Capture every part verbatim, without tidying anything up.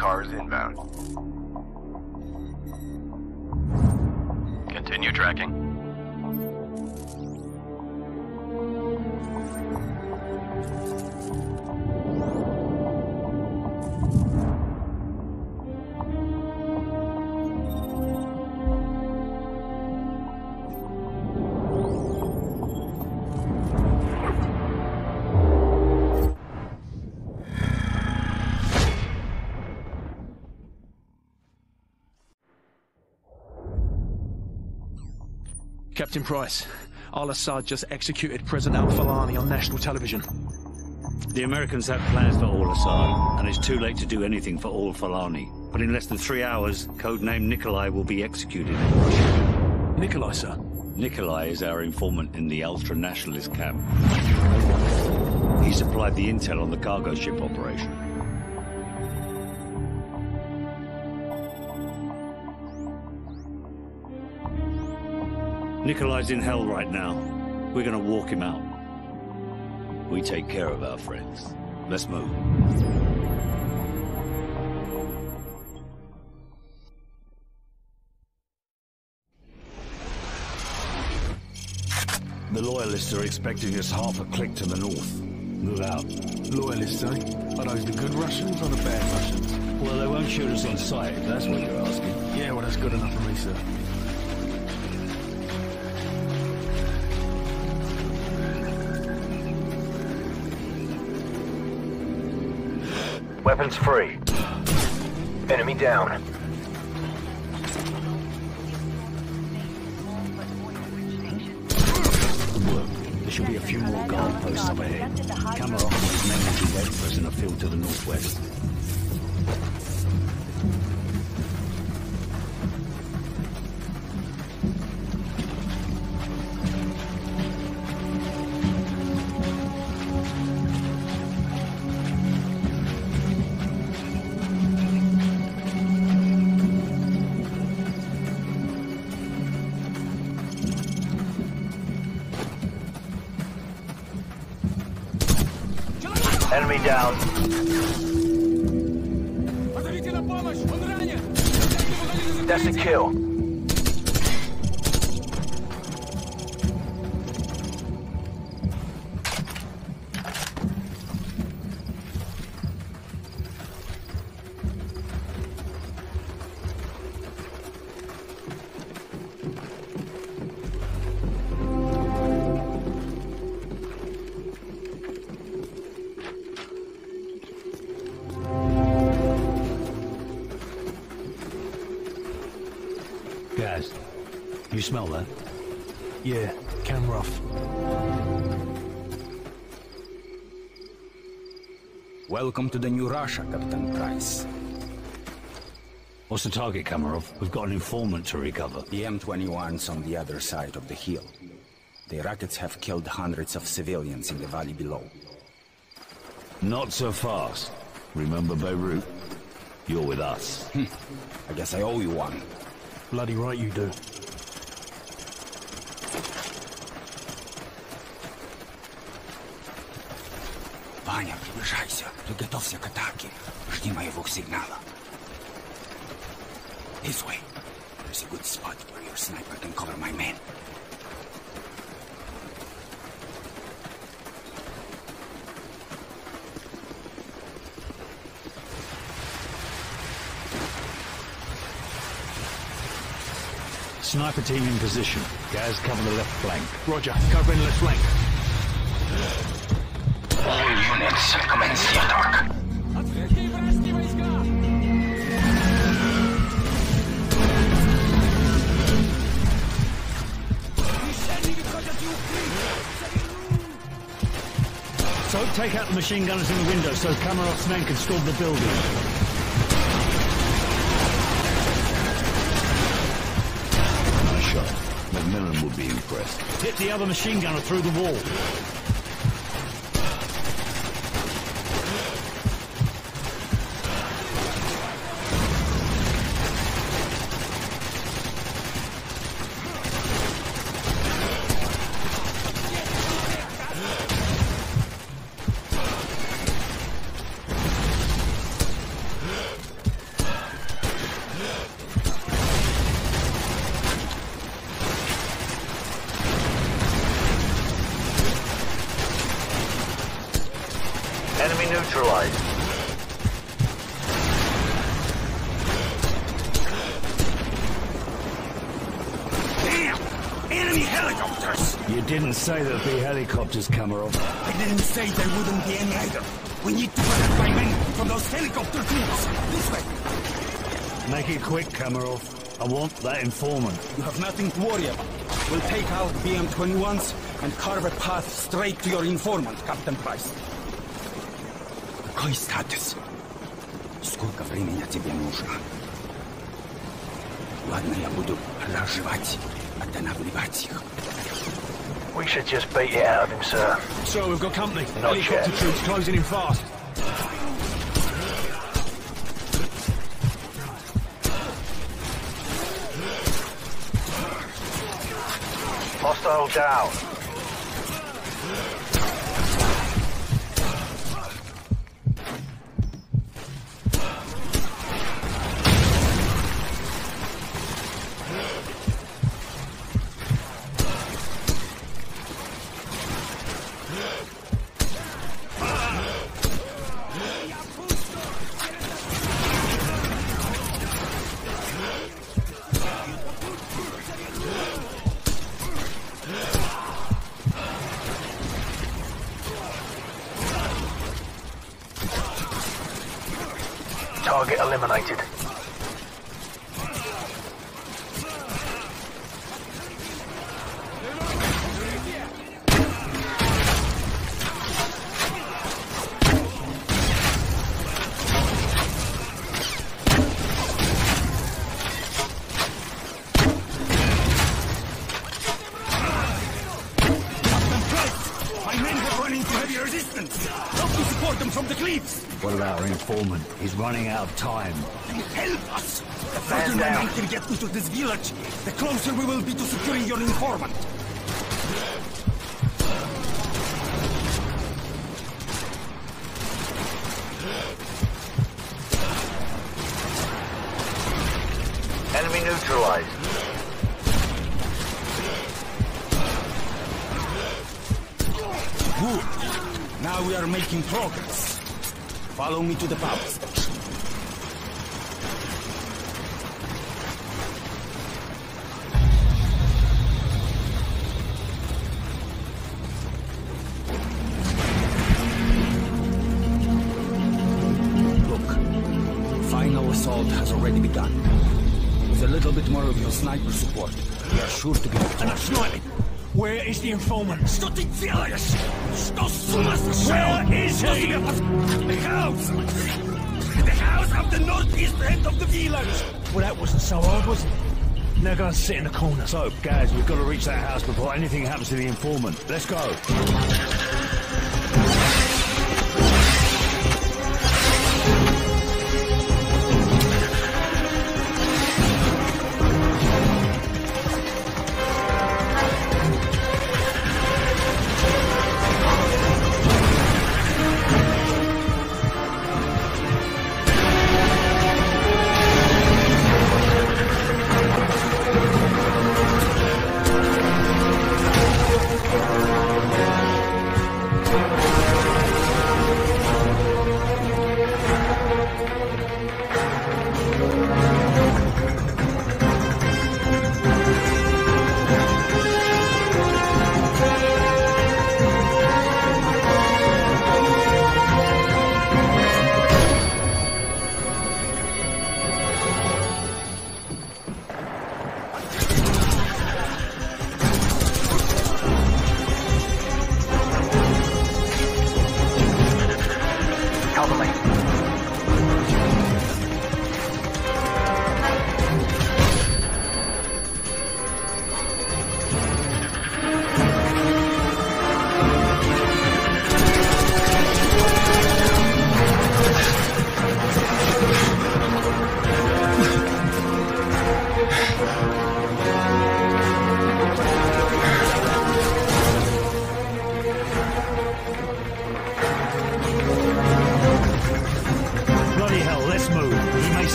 Cars inbound. Continue tracking. Captain Price, Al-Assad just executed President Al-Falani on national television. The Americans had plans for Al-Assad, and it's too late to do anything for Al-Falani. But in less than three hours, codename Nikolai will be executed in Russia. Nikolai, sir? Nikolai is our informant in the ultra-nationalist camp. He supplied the intel on the cargo ship operation. Nikolai's in hell right now. We're gonna walk him out. We take care of our friends. Let's move. The Loyalists are expecting us half a click to the north. Move out. Loyalists, eh? Are those the good Russians or the bad Russians? Well, they won't shoot us on sight, if that's what you're asking. Yeah, well, that's good enough for me, sir. Weapons free. Enemy down. Good work. There should be a few more guard posts up ahead. Kamarov was meant to wait for us in a field to the northwest. Enemy down. That's a kill. Gaz, you smell that? Yeah, camera off. Welcome to the new Russia, Captain Price. What's the target, Kamarov? We've got an informant to recover. The B M twenty-ones on the other side of the hill. The rockets have killed hundreds of civilians in the valley below. Not so fast. Remember Beirut? You're with us. Hm. I guess I owe you one. Bloody right you do. Ваня, приближайся. Приготовься к атаке. Жди моего сигнала. This way. There's a good spot where your sniper can cover my men. Sniper team in position. Gaz, cover the left flank. Roger, covering left flank. All units, commence the attack. So, take out the machine gunners in the window so Kamarov's men can storm the building. McMillan will be impressed. Hit the other machine gunner through the wall. neutralized. Damn! Enemy helicopters! You didn't say there'd be helicopters, Kamarov. I didn't say there wouldn't be any either. We need to protect my men from those helicopter troops. This way. Make it quick, Kamarov. I want that informant. You have nothing to worry about. We'll take out B M twenty-ones and carve a path straight to your informant, Captain Price. Какой статус? Сколько времени тебе нужно? Ладно, я буду разжевать, останавливать их. We should just beat it out of him, sir. So we've got company. Not helicopter yet. Troops closing in fast. Hostile down. Target eliminated. He's running out of time. Help us! The faster my men can get into this village, the closer we will be to securing your informant. Enemy neutralized. Good. Now we are making progress. Follow me to the power station. Look, final assault has already begun. With a little bit more of your sniper support, we are sure to get it. Enough sniping! Where is the informant? Что ты делаешь? Что с ума сошел? Where is he? The house! The house of the northeast end of the village! Well, that wasn't so hard, was it? Now go and sit in the corner. So, guys, we've got to reach that house before anything happens to the informant. Let's go.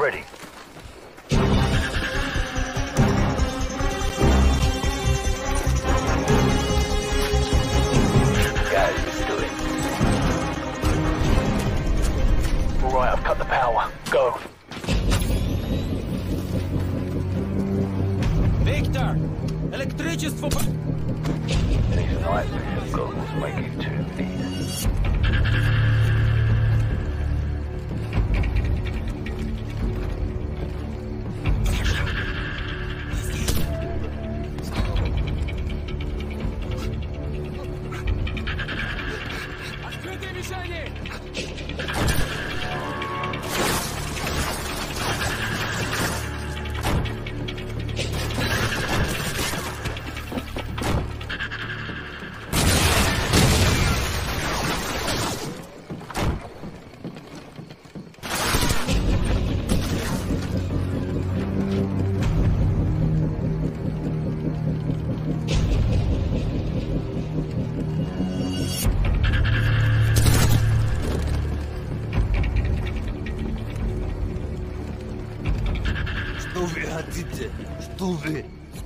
ready. Gaz, let's do it. All right, I've cut the power. Go. Victor, electricity. These night vision goggles make you too big.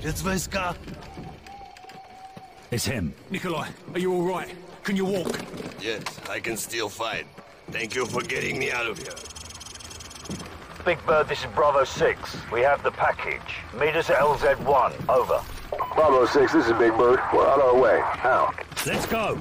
It's Veska. It's him. Nikolai, are you all right? Can you walk? Yes, I can still fight. Thank you for getting me out of here. Big Bird, this is Bravo six. We have the package. Meet us at L Z one. Over. Bravo six, this is Big Bird. We're on our way. Now. Let's go.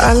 I'm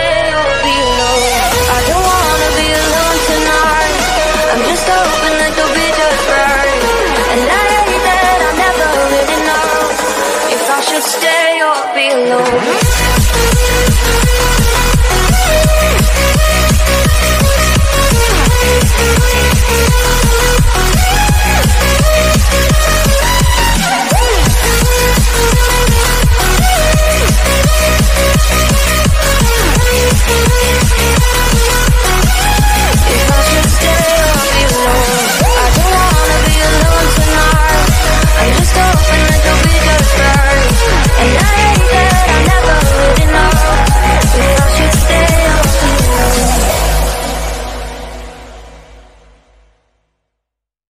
or be alone. I don't wanna be alone tonight. I'm just hoping that you'll be just right. And I hate that I never really know if I should stay or be alone.